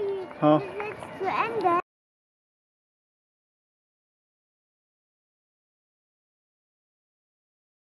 Happy. Huh? It's to end it.